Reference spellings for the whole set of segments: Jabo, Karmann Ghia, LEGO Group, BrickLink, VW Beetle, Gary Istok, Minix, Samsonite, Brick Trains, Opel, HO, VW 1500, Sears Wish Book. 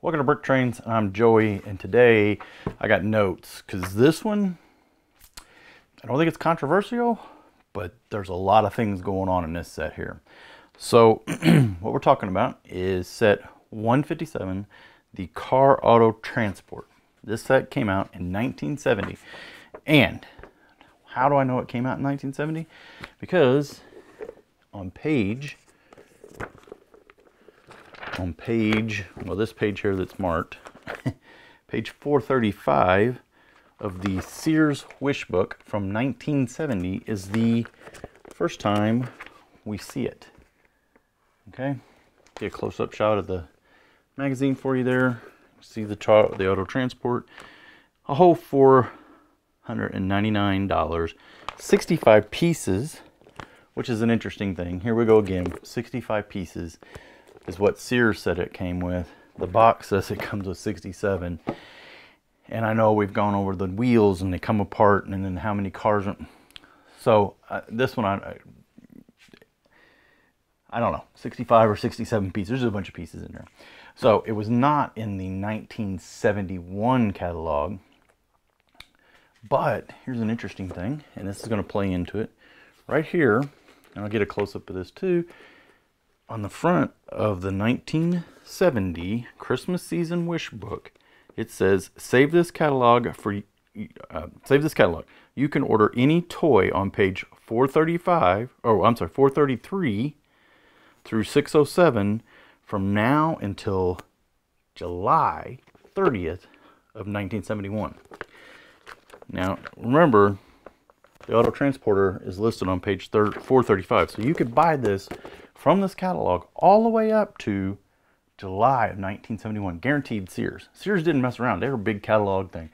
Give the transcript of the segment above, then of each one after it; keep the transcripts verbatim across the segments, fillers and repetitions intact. Welcome to Brick Trains, I'm Joey, and today I got notes, because this one, I don't think it's controversial, but there's a lot of things going on in this set here. So, what we're talking about is set one fifty-seven, the Car Auto Transport. This set came out in nineteen seventy, and how do I know it came out in nineteen seventy? Because on page... on page, well this page here that's marked, page four thirty-five of the Sears Wish Book from nineteen seventy is the first time we see it. Okay, get a close-up shot of the magazine for you there. See the, the auto transport. A whole four hundred ninety-nine dollars, sixty-five pieces, which is an interesting thing. Here we go again, sixty-five pieces. Is what Sears said it came with. The box says it comes with sixty-seven. And I know we've gone over the wheels and they come apart and then how many cars. Are... So uh, this one, I, I don't know, sixty-five or sixty-seven pieces. There's a bunch of pieces in there. So it was not in the nineteen seventy-one catalog. But here's an interesting thing, and this is going to play into it. Right here, and I'll get a close-up of this too, on the front of the nineteen seventy Christmas season wish book, it says, save this catalog for, uh, save this catalog. You can order any toy on page four thirty-five, oh, I'm sorry, four thirty-three through six oh seven from now until July thirtieth of nineteen seventy-one. Now, remember, the auto transporter is listed on page four thirty-five, so you could buy this from this catalog all the way up to July of nineteen seventy-one. Guaranteed Sears. Sears didn't mess around. They were a big catalog thing.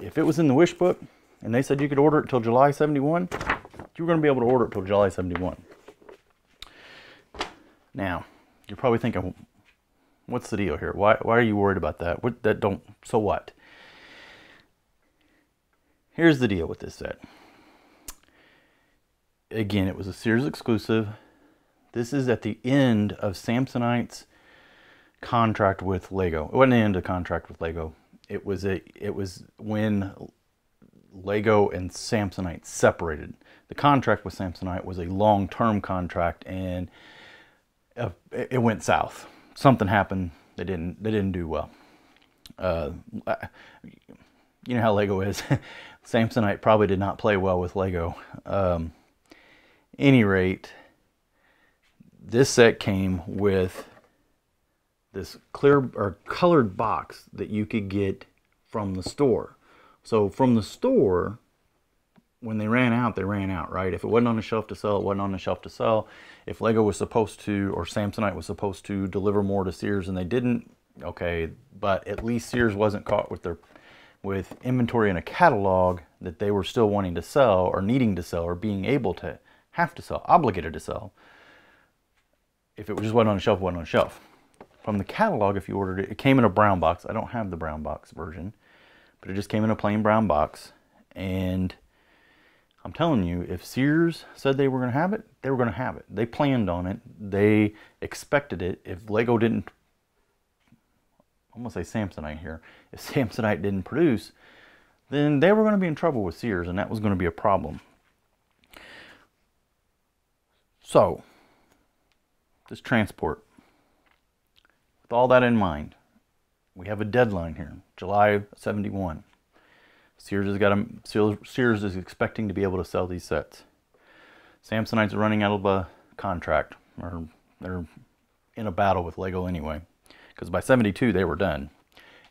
If it was in the wish book and they said you could order it till July seventy-one, you were going to be able to order it till July seventy-one. Now, you're probably thinking, what's the deal here? Why, why are you worried about that? What, that don't, so what? Here's the deal with this set. Again, it was a Sears exclusive. This is at the end of Samsonite's contract with LEGO. It wasn't the end of the contract with LEGO. It was a, it was when LEGO and Samsonite separated. The contract with Samsonite was a long-term contract, and it went south. Something happened. They didn't. They didn't do well. Uh, you know how LEGO is. Samsonite probably did not play well with LEGO. Um, any rate. This set came with this clear or colored box that you could get from the store. So from the store, when they ran out, they ran out, right? If it wasn't on the shelf to sell, it wasn't on the shelf to sell. If LEGO was supposed to, or Samsonite was supposed to deliver more to Sears and they didn't, okay, but at least Sears wasn't caught with their with inventory in a catalog that they were still wanting to sell or needing to sell or being able to have to sell, obligated to sell. If it just wasn't on the shelf, it wasn't on the shelf. From the catalog, if you ordered it, it came in a brown box. I don't have the brown box version, but it just came in a plain brown box. And I'm telling you, if Sears said they were going to have it, they were going to have it. They planned on it. They expected it. If LEGO didn't, I'm going to say Samsonite here, if Samsonite didn't produce, then they were going to be in trouble with Sears, and that was going to be a problem. So... this transport. With all that in mind, we have a deadline here, July seventy-one. Sears has got a, Sears, Sears is expecting to be able to sell these sets. Samsonite's running out of a contract, or they're in a battle with LEGO anyway, because by seventy-two they were done.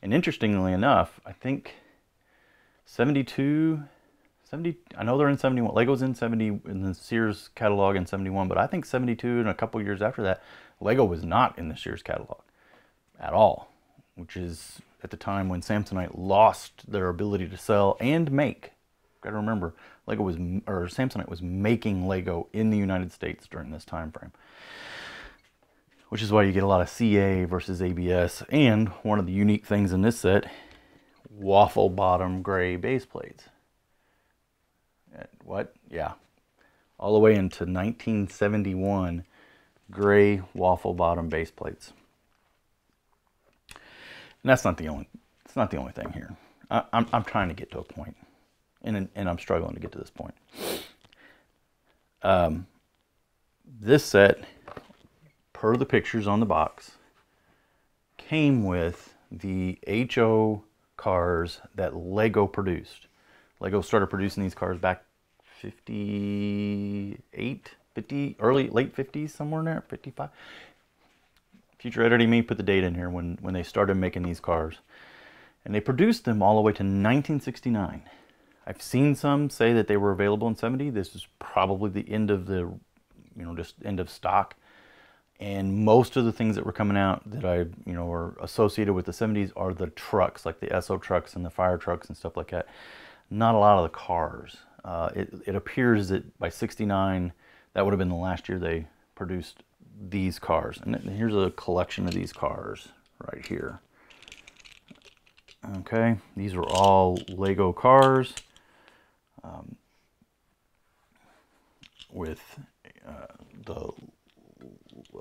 And interestingly enough, I think seventy-two. seventy, I know they're in seventy-one. LEGO's in seventy in the Sears catalog in seventy-one, but I think seventy-two and a couple years after that, LEGO was not in the Sears catalog at all, which is at the time when Samsonite lost their ability to sell and make. Got to remember, LEGO was or Samsonite was making LEGO in the United States during this time frame, which is why you get a lot of C A versus A B S. And one of the unique things in this set, waffle bottom gray base plates. What? Yeah. All the way into nineteen seventy-one, gray waffle bottom base plates. And that's not the only, it's not the only thing here. I, I'm, I'm trying to get to a point, and, and I'm struggling to get to this point. Um, this set, per the pictures on the box, came with the H O cars that LEGO produced. LEGO started producing these cars back fifty-eight, fifty, early, late fifties, somewhere in there, fifty-five. Future editing me put the date in here when, when they started making these cars. And they produced them all the way to nineteen sixty-nine. I've seen some say that they were available in seventy. This is probably the end of the, you know, just end of stock. And most of the things that were coming out that I, you know, were associated with the seventies are the trucks, like the S O trucks and the fire trucks and stuff like that. Not a lot of the cars. Uh, it, it appears that by sixty-nine, that would have been the last year they produced these cars. And here's a collection of these cars right here. Okay, these are all LEGO cars um, with uh, the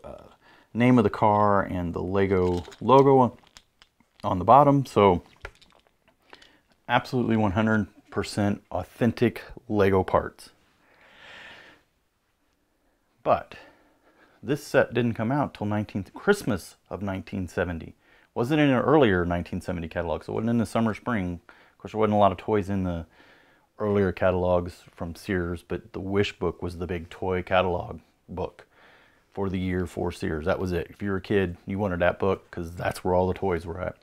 uh, name of the car and the LEGO logo on the bottom. So absolutely one hundred percent authentic LEGO parts. But this set didn't come out till Christmas of nineteen seventy. Wasn't in an earlier nineteen seventy catalog, so it wasn't in the summer, spring. Of course, there wasn't a lot of toys in the earlier catalogs from Sears, but the Wish Book was the big toy catalog book for the year for Sears. That was it. If you were a kid, you wanted that book because that's where all the toys were at.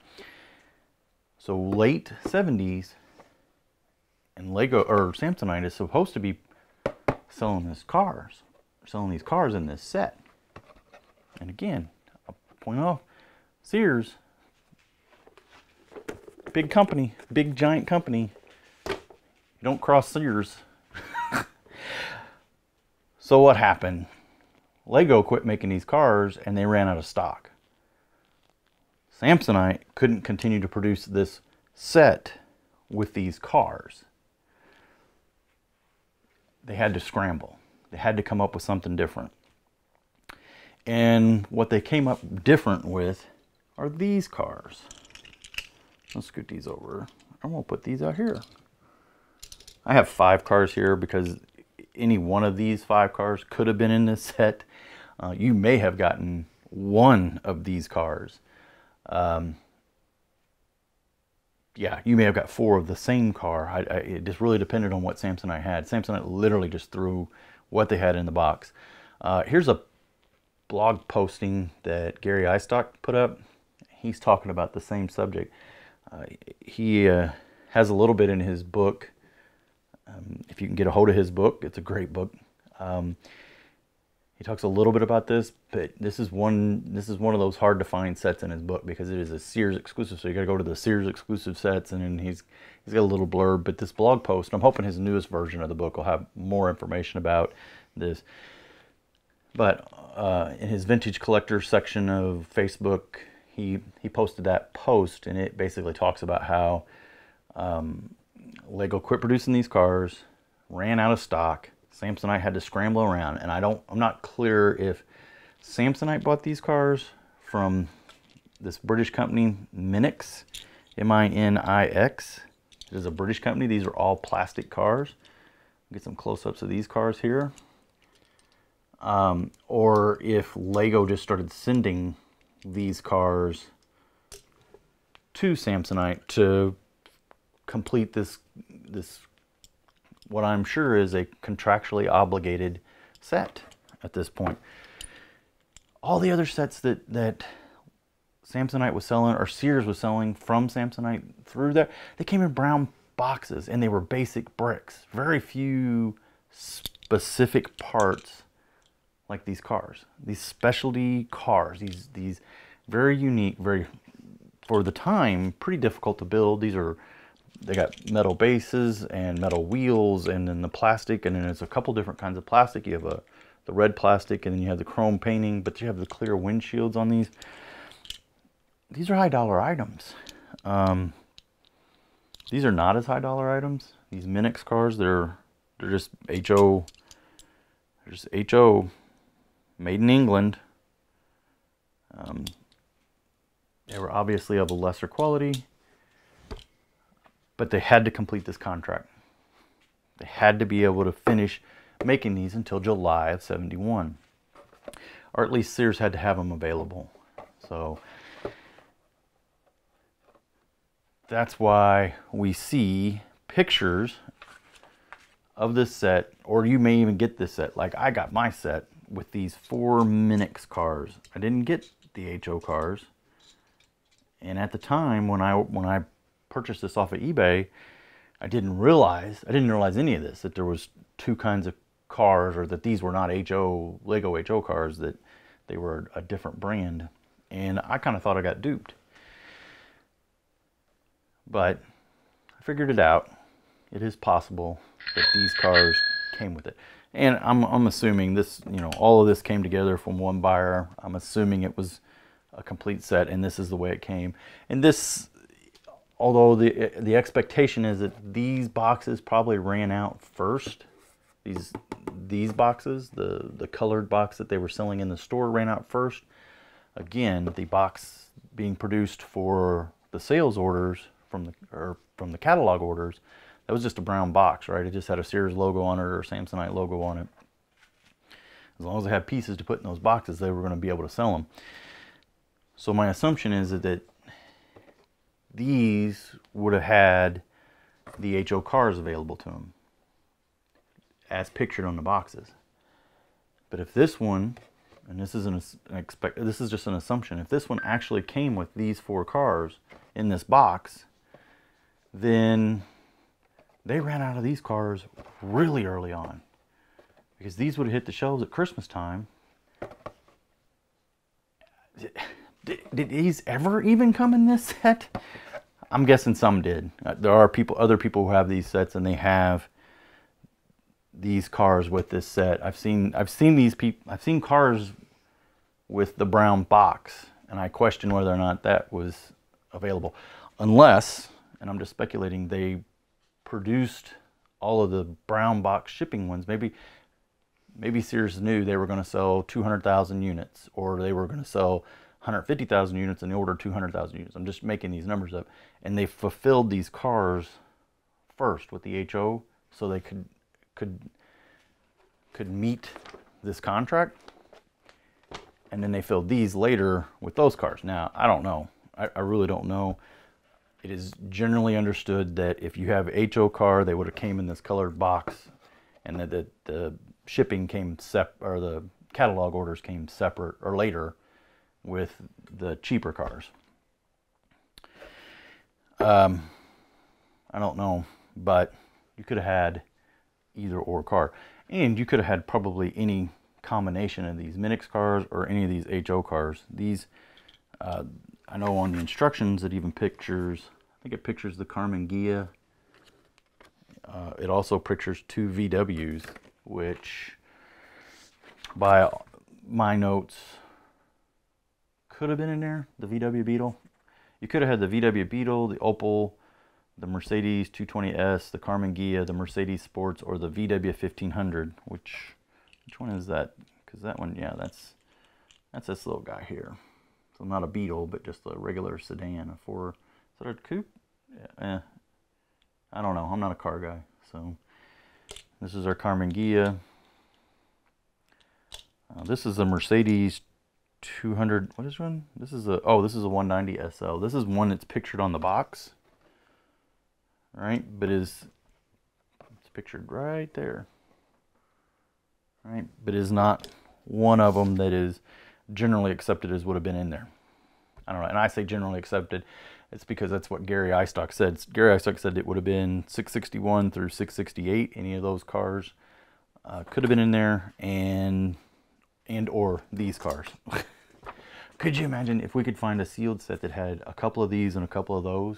So late seventies, and LEGO or Samsonite is supposed to be selling these cars, selling these cars in this set. And again, I'll point off. Sears, big company, big giant company. You don't cross Sears. So what happened? LEGO quit making these cars and they ran out of stock. Samsonite couldn't continue to produce this set with these cars. They had to scramble. They had to come up with something different. And what they came up different with are these cars. Let's scoot these over. I'm gonna put these out here. I have five cars here because any one of these five cars could have been in this set. Uh, you may have gotten one of these cars. Um, yeah, you may have got four of the same car. I, I, it just really depended on what Samsonite had. Samsonite literally just threw what they had in the box. Uh, here's a blog posting that Gary Istok put up. He's talking about the same subject. Uh, he uh, has a little bit in his book. Um, if you can get a hold of his book, it's a great book. Um, he talks a little bit about this, but this is one this is one of those hard to find sets in his book because it is a Sears exclusive. So you got to go to the Sears exclusive sets, and then he's he's got a little blurb. But this blog post, I'm hoping his newest version of the book will have more information about this. But uh, in his vintage collector section of Facebook, He, he posted that post, and it basically talks about how um, LEGO quit producing these cars, ran out of stock. Samsonite had to scramble around, and I don't, I'm not clear if Samsonite bought these cars from this British company, Minix, M I N I X. It is a British company. These are all plastic cars. Get some close-ups of these cars here. Um, or if LEGO just started sending these cars to Samsonite to complete this this what I'm sure is a contractually obligated set at this point. All the other sets that that Samsonite was selling or Sears was selling from Samsonite through there, they came in brown boxes and they were basic bricks. Very few specific parts like these cars, these specialty cars, these these very unique, very, for the time, pretty difficult to build. These are, they got metal bases and metal wheels, and then the plastic, and then there's a couple different kinds of plastic. You have a, the red plastic, and then you have the chrome painting, but you have the clear windshields on these. These are high dollar items. Um, these are not as high dollar items. These Minix cars, they're, they're just H O, they're just H O. Made in England. Um, They were obviously of a lesser quality, but they had to complete this contract. They had to be able to finish making these until July of seventy-one. Or at least Sears had to have them available. So that's why we see pictures of this set, or you may even get this set. Like I got my set with these four Minix cars. I didn't get the H O cars. And at the time when I when I purchased this off of eBay, I didn't realize, I didn't realize any of this, that there was two kinds of cars, or that these were not H O, Lego H O cars, that they were a different brand. And I kind of thought I got duped. But I figured it out. It is possible that these cars came with it. And I'm, I'm assuming this, you know, all of this came together from one buyer. I'm assuming it was a complete set, and this is the way it came. And this, although the the expectation is that these boxes probably ran out first. These these boxes, the the colored box that they were selling in the store, ran out first. Again, the box being produced for the sales orders from the or from the catalog orders, that was just a brown box, right? It just had a Sears logo on it or a Samsonite logo on it. As long as they had pieces to put in those boxes, they were going to be able to sell them. So my assumption is that, that these would have had the H O cars available to them, as pictured on the boxes. But if this one, and this is an expect, this is just an assumption, if this one actually came with these four cars in this box, then they ran out of these cars really early on, because these would have hit the shelves at Christmas time. Did, did these ever even come in this set? I'm guessing some did. There are people, other people who have these sets, and they have these cars with this set. I've seen, I've seen these people, I've seen cars with the brown box, and I question whether or not that was available, unless, and I'm just speculating, they produced all of the brown box shipping ones. Maybe, maybe Sears knew they were going to sell two hundred thousand units, or they were going to sell one hundred fifty thousand units, and they ordered two hundred thousand units. I'm just making these numbers up. And they fulfilled these cars first with the H O, so they could could could meet this contract. And then they filled these later with those cars. Now, I don't know. I, I really don't know. It is generally understood that if you have H O car, they would have came in this colored box, and that the, the shipping came sep or the catalog orders came separate or later with the cheaper cars. Um, I don't know, but you could have had either or car. And you could have had probably any combination of these Minix cars or any of these H O cars. These, uh, I know on the instructions it even pictures, I think it pictures the Karmann Ghia. Uh, it also pictures two V Ws, which by my notes could have been in there. The V W Beetle, you could have had the V W Beetle, the Opel, the Mercedes two twenty S, the Karmann Ghia, the Mercedes Sports, or the V W fifteen hundred. Which which one is that? Because that one, yeah, that's that's this little guy here. So not a Beetle, but just a regular sedan, a four. Is that a coupe? Yeah, eh, I don't know. I'm not a car guy. So this is our Karmann Ghia. Uh, this is the Mercedes two hundred. What is one? This is a, oh, this is a one ninety S L. This is one that's pictured on the box, right? But is, it's pictured right there, right? But is not one of them that is generally accepted as would have been in there. I don't know. And I say generally accepted, it's because that's what Gary Istok said. Gary Istok said it would have been six sixty-one through six sixty-eight. Any of those cars uh, could have been in there, and and or these cars. Could you imagine if we could find a sealed set that had a couple of these and a couple of those,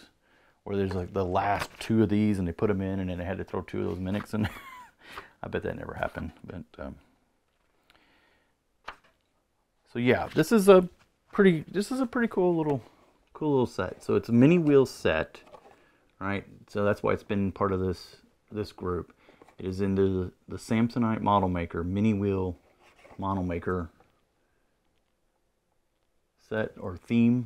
where there's like the last two of these and they put them in, and then they had to throw two of those Minix in? I bet that never happened. But um, so yeah, this is a pretty this is a pretty cool little cool little set. So it's a mini wheel set, right? So that's why it's been part of this this group. It is in the the Samsonite model maker mini wheel model maker set or theme.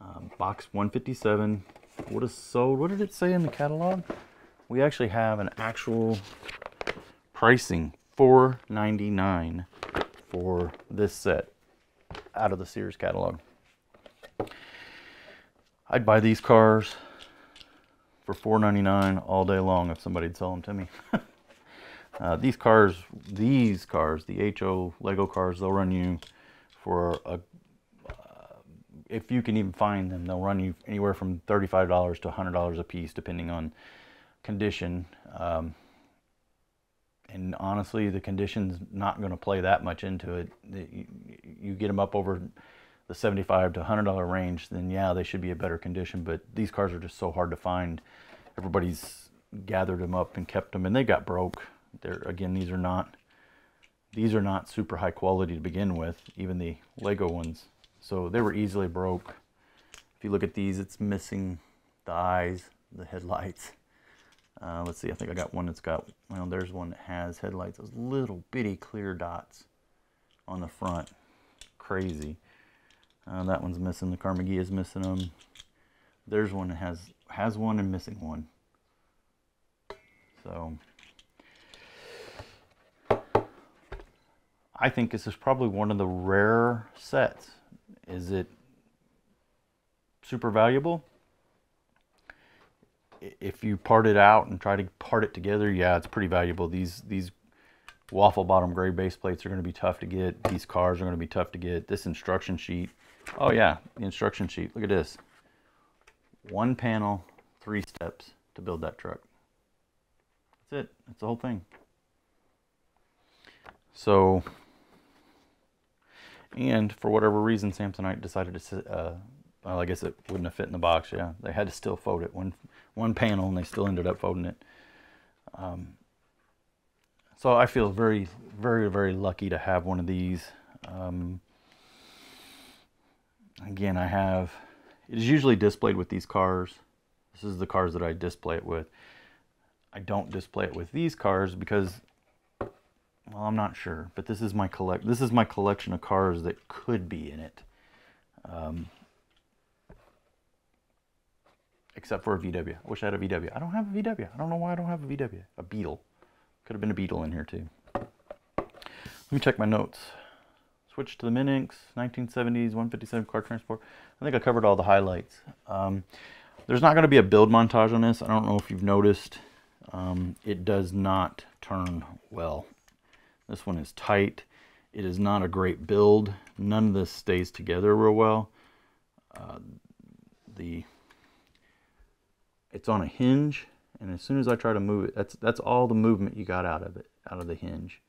um, box one fifty-seven would have sold. What did it say in the catalog? We actually have an actual pricing, four ninety-nine for this set out of the Sears catalog. I'd buy these cars for four ninety-nine all day long if somebody'd sell them to me. uh, these cars, these cars, the H O Lego cars, they'll run you for a, uh, if you can even find them, they'll run you anywhere from thirty-five dollars to one hundred dollars a piece, depending on condition. Um, and honestly, the condition's not going to play that much into it. You, you get them up over the seventy-five dollars to one hundred dollars range, then yeah, they should be a better condition, but these cars are just so hard to find. Everybody's gathered them up and kept them, and they got broke. They're, again, these are not these are not super high quality to begin with, even the Lego ones. So they were easily broke. If you look at these, it's missing the eyes, the headlights. Uh, let's see, I think I got one that's got, well, there's one that has headlights, those little bitty clear dots on the front. Crazy. Uh, that one's missing. The Karmann Ghia is missing them. There's one that has has one and missing one. So I think this is probably one of the rare sets. Is it super valuable? If you part it out and try to part it together, yeah, it's pretty valuable. These these waffle bottom gray base plates are going to be tough to get. These cars are going to be tough to get. This instruction sheet. Oh yeah, the instruction sheet. Look at this. One panel, three steps to build that truck. That's it. That's the whole thing. So, and for whatever reason, Samsonite decided to, uh, well, I guess it wouldn't have fit in the box. Yeah, they had to still fold it. One, one panel, and they still ended up folding it. Um, so I feel very, very, very lucky to have one of these. Um, Again, I have, it is usually displayed with these cars. This is the cars that I display it with. I don't display it with these cars because, well, I'm not sure, but this is my collect, this is my collection of cars that could be in it. Um, except for a V W. I wish I had a V W. I don't have a V W. I don't know why I don't have a V W. A Beetle. Could have been a Beetle in here too. Let me check my notes. Switch to the Minix, nineteen seventies, one fifty-seven car transport. I think I covered all the highlights. Um, there's not going to be a build montage on this. I don't know if you've noticed. Um, it does not turn well. This one is tight. It is not a great build. None of this stays together real well. Uh, the It's on a hinge, and as soon as I try to move it, that's that's all the movement you got out of it, out of the hinge.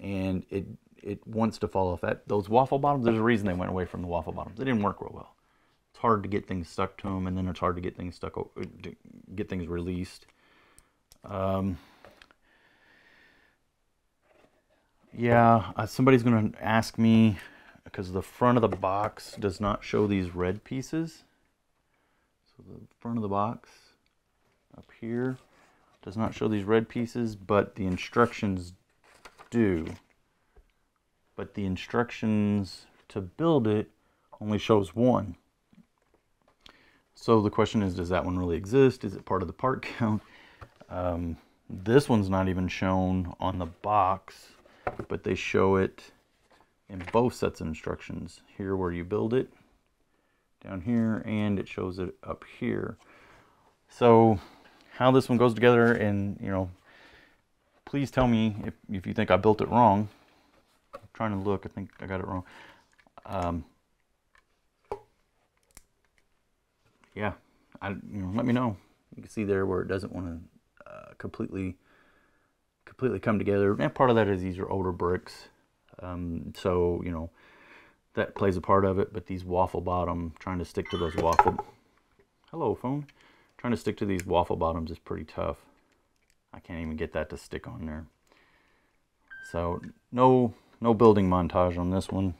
And it it wants to fall off. That those waffle bottoms, there's a reason they went away from the waffle bottoms. They didn't work real well. It's hard to get things stuck to them, and then it's hard to get things stuck, get things released. Um, yeah, uh, somebody's going to ask me, because the front of the box does not show these red pieces. So the front of the box up here does not show these red pieces, but the instructions do. But the instructions to build it only shows one. So the question is, does that one really exist? Is it part of the part count? Um, this one's not even shown on the box, but they show it in both sets of instructions. Here where you build it, down here, and it shows it up here. So how this one goes together, and you know, please tell me if, if you think I built it wrong. Trying to look, I think I got it wrong. Um, yeah, I, you know, let me know. You can see there where it doesn't want to uh, completely, completely come together. And part of that is these are older bricks, um, so you know that plays a part of it. But these waffle bottom, trying to stick to those waffle. Hello, phone. Trying to stick to these waffle bottoms is pretty tough. I can't even get that to stick on there. So no. No building montage on this one.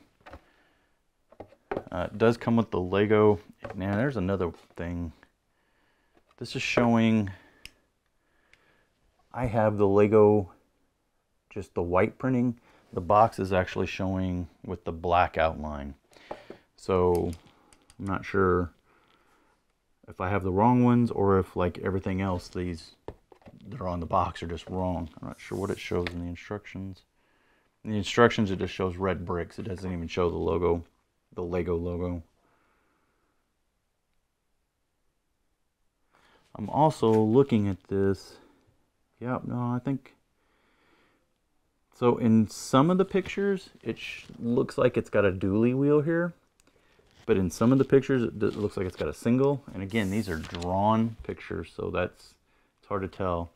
Uh, it does come with the Lego. Now, there's another thing. This is showing, I have the Lego, just the white printing. The box is actually showing with the black outline. So I'm not sure if I have the wrong ones, or if like everything else, these that are on the box are just wrong. I'm not sure what it shows in the instructions. In the instructions, it just shows red bricks. It doesn't even show the logo, the LEGO logo. I'm also looking at this. Yep, yeah, no, I think... So in some of the pictures, it sh looks like it's got a dually wheel here. But in some of the pictures, it, it looks like it's got a single. And again, these are drawn pictures, so that's it's hard to tell.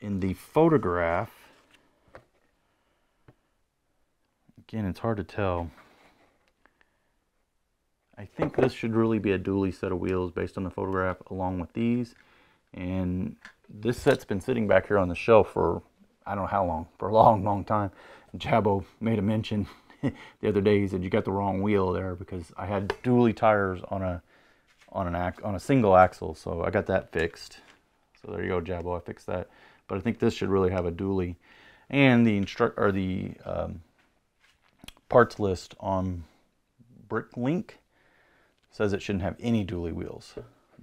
In the photograph, again, it's hard to tell. I think this should really be a dually set of wheels based on the photograph, along with these. And this set's been sitting back here on the shelf for... I don't know how long, for a long, long time. Jabo made a mention the other day. He said, you got the wrong wheel there, because I had dually tires on a on an ax on a single axle, so I got that fixed. So there you go, Jabo, I fixed that. But I think this should really have a dually. And the instruct or the um, parts list on BrickLink says it shouldn't have any dually wheels,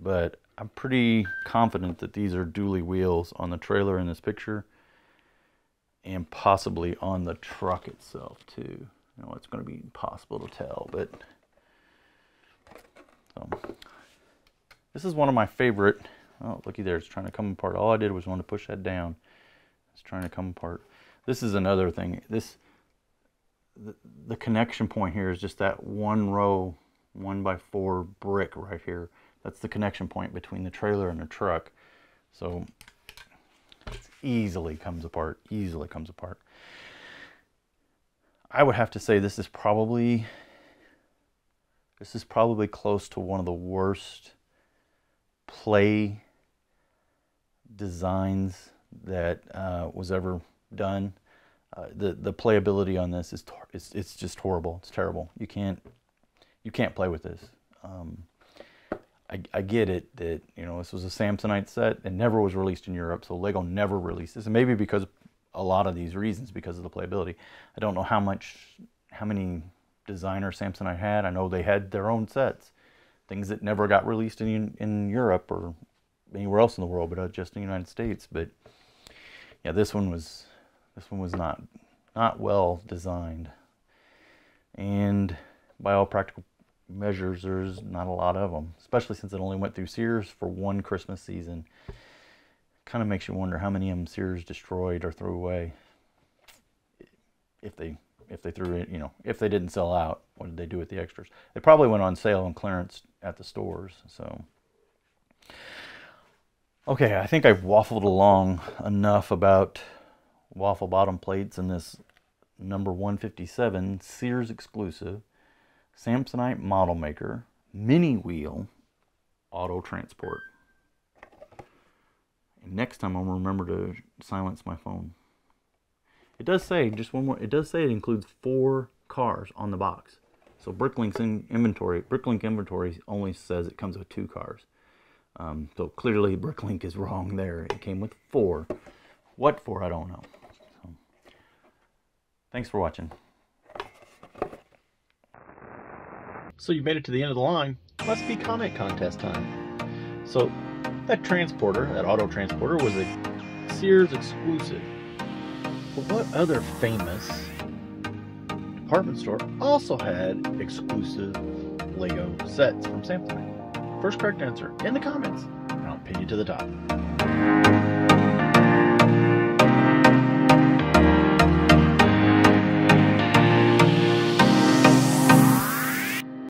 but I'm pretty confident that these are dually wheels on the trailer in this picture. And possibly on the truck itself too. You know, it's going to be impossible to tell, but um, this is one of my favorite. Oh, looky there, it's trying to come apart. All I did was want to push that down. It's trying to come apart. This is another thing. This the, the connection point here is just that one row, one by four brick right here. That's the connection point between the trailer and the truck. So. Easily comes apart, easily comes apart. I would have to say this is probably, this is probably close to one of the worst play designs that uh, was ever done. Uh, the the playability on this is it's, it's just horrible. It's terrible. You can't you can't play with this. Um, I, I get it that, you know, this was a Samsonite set and never was released in Europe, so LEGO never released this, and maybe because of a lot of these reasons, because of the playability. I don't know how much, how many designer Samsonite had. I know they had their own sets, things that never got released in in Europe or anywhere else in the world, but just in the United States. But yeah, this one was this one was not not well designed, and by all practical measures, there's not a lot of them, especially since it only went through Sears for one Christmas season. Kind of makes you wonder how many of them Sears destroyed or threw away. If they, if they threw it, you know, if they didn't sell out, what did they do with the extras? They probably went on sale and clearance at the stores. So, okay, I think I've waffled along enough about waffle bottom plates and this number one fifty-seven Sears exclusive Samsonite model maker, mini wheel, auto transport. And next time I'll remember to silence my phone. It does say, just one more, it does say it includes four cars on the box. So BrickLink's in inventory, BrickLink inventory only says it comes with two cars. Um, so clearly BrickLink is wrong there. It came with four. What for, I don't know. So, thanks for watching. So you made it to the end of the line. Must be comment contest time. So that transporter, that auto transporter, was a Sears exclusive. But what other famous department store also had exclusive LEGO sets from Samsonite? First correct answer in the comments, and I'll pin you to the top.